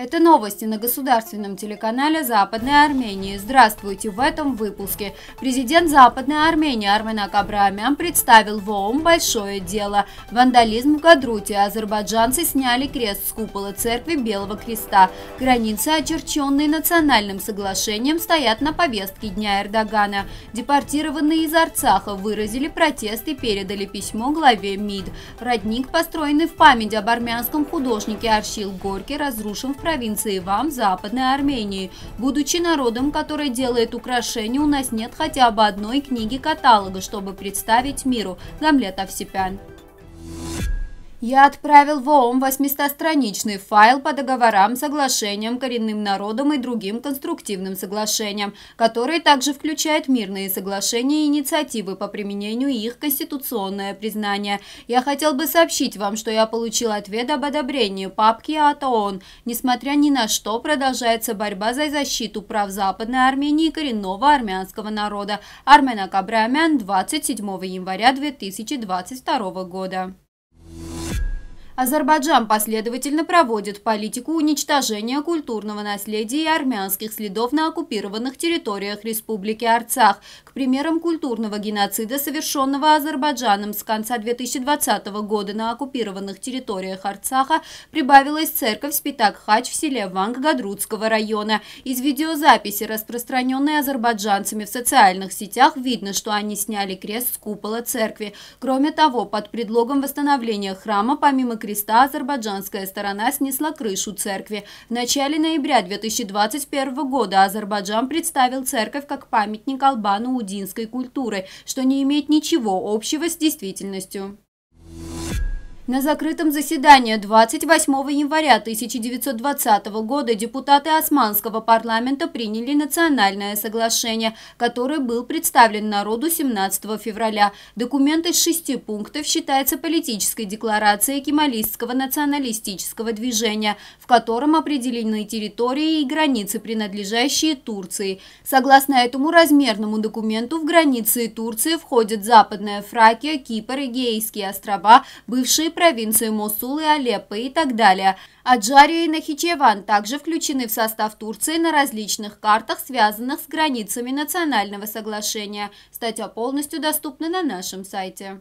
Это новости на государственном телеканале Западной Армении. Здравствуйте! В этом выпуске. Президент Западной Армении Арменак Абрамян представил в ООМ большое дело. Вандализм в Гадруте. Азербайджанцы сняли крест с купола церкви Белого Креста. Границы, очерченные Национальным соглашением, стоят на повестке дня Эрдогана. Депортированные из Арцаха выразили протест и передали письмо главе МИД. Родник, построенный в память об армянском художнике Аршил Горки, разрушен в провинции Ван Западной Армении. Будучи народом, который делает украшения, у нас нет хотя бы одной книги-каталога, чтобы представить миру. Гамлет Овсепян. Я отправил в ООМ 800-страничный файл по договорам, соглашениям, коренным народам и другим конструктивным соглашениям, который также включает мирные соглашения и инициативы по применению их конституционное признание. Я хотел бы сообщить вам, что я получил ответ об одобрении папки от ООН. Несмотря ни на что, продолжается борьба за защиту прав Западной Армении и коренного армянского народа. Арменак Абрамян, 27 января 2022 года. Азербайджан последовательно проводит политику уничтожения культурного наследия и армянских следов на оккупированных территориях Республики Арцах. К примерам культурного геноцида, совершенного Азербайджаном с конца 2020 года на оккупированных территориях Арцаха, прибавилась церковь Спитак-Хач в селе Ван Гадрутского района. Из видеозаписи, распространенной азербайджанцами в социальных сетях, видно, что они сняли крест с купола церкви. Кроме того, под предлогом восстановления храма, помимо креста, азербайджанская сторона снесла крышу церкви. В начале ноября 2021 года Азербайджан представил церковь как памятник албано-удинской культуры, что не имеет ничего общего с действительностью. На закрытом заседании 28 января 1920 года депутаты Османского парламента приняли Национальное соглашение, которое был представлен народу 17 февраля. Документ из 6 пунктов считается политической декларацией кемалистского националистического движения, в котором определены территории и границы, принадлежащие Турции. Согласно этому размерному документу, в границы Турции входят Западная Фракия, Кипр, Эгейские острова, бывшие провинции Мосул и Алеппо и так далее. Аджария и Нахичеван также включены в состав Турции на различных картах, связанных с границами Национального соглашения. Статья полностью доступна на нашем сайте.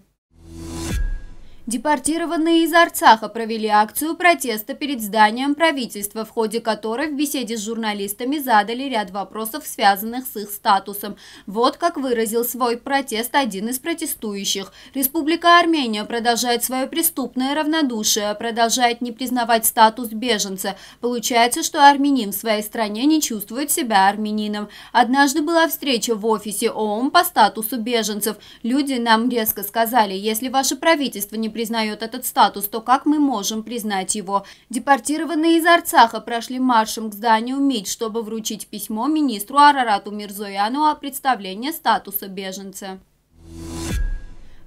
Депортированные из Арцаха провели акцию протеста перед зданием правительства, в ходе которой в беседе с журналистами задали ряд вопросов, связанных с их статусом. Вот как выразил свой протест один из протестующих. Республика Армения продолжает свое преступное равнодушие, продолжает не признавать статус беженца. Получается, что армянин в своей стране не чувствует себя армянином. Однажды была встреча в офисе ООН по статусу беженцев. Люди нам резко сказали: если ваше правительство не признает этот статус, то как мы можем признать его? Депортированные из Арцаха прошли маршем к зданию МИД, чтобы вручить письмо министру Арарату Мирзояну о представлении статуса беженца.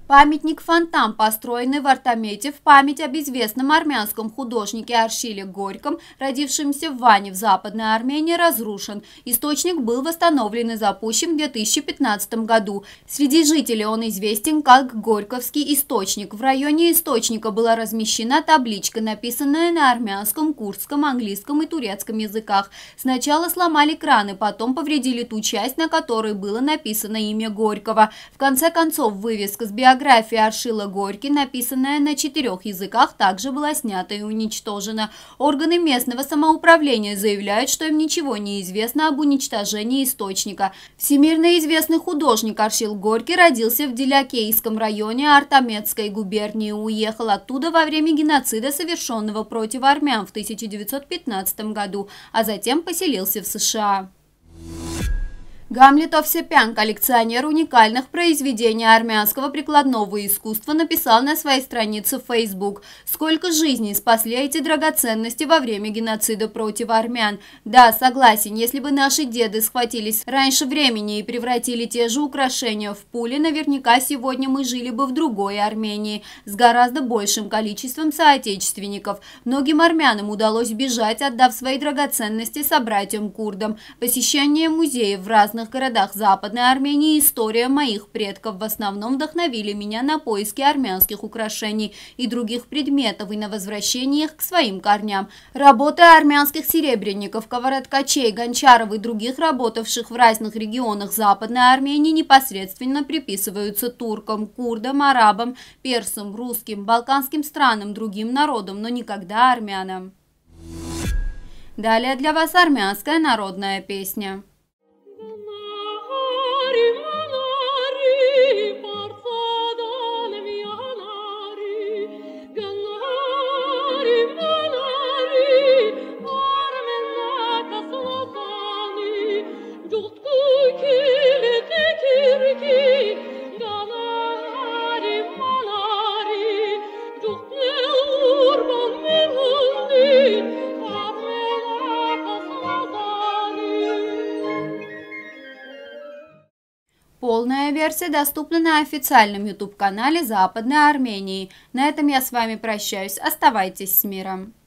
Памятник-фонтан, построенный в Артамете в память об известном армянском художнике Аршиле Горьком, родившемся в Ване в Западной Армении, разрушен. Источник был восстановлен и запущен в 2015 году. Среди жителей он известен как Горьковский источник. В районе источника была размещена табличка, написанная на армянском, курдском, английском и турецком языках. Сначала сломали краны, потом повредили ту часть, на которой было написано имя Горького. В конце концов, вывеска с биографией Аршила Горки, написанная на 4 языках, также была снята и уничтожена. Органы местного самоуправления заявляют, что им ничего не известно об уничтожении источника. Всемирно известный художник Аршил Горки родился в Делякейском районе Артаметской губернии и уехал оттуда во время геноцида, совершенного против армян в 1915 году, а затем поселился в США. Гамлет Овсепян, коллекционер уникальных произведений армянского прикладного искусства, написал на своей странице в Facebook: «Сколько жизней спасли эти драгоценности во время геноцида против армян? Да, согласен, если бы наши деды схватились раньше времени и превратили те же украшения в пули, наверняка сегодня мы жили бы в другой Армении, с гораздо большим количеством соотечественников. Многим армянам удалось бежать, отдав свои драгоценности собратьям-курдам. Посещение музеев в разных крупных городах Западной Армении, история моих предков в основном вдохновили меня на поиски армянских украшений и других предметов и на возвращение их к своим корням. Работы армянских серебряников, ковароткачей, гончаров и других работавших в разных регионах Западной Армении непосредственно приписываются туркам, курдам, арабам, персам, русским, балканским странам, другим народам, но никогда армянам. Далее для вас армянская народная песня. Полная версия доступна на официальном YouTube-канале Западной Армении. На этом я с вами прощаюсь. Оставайтесь с миром.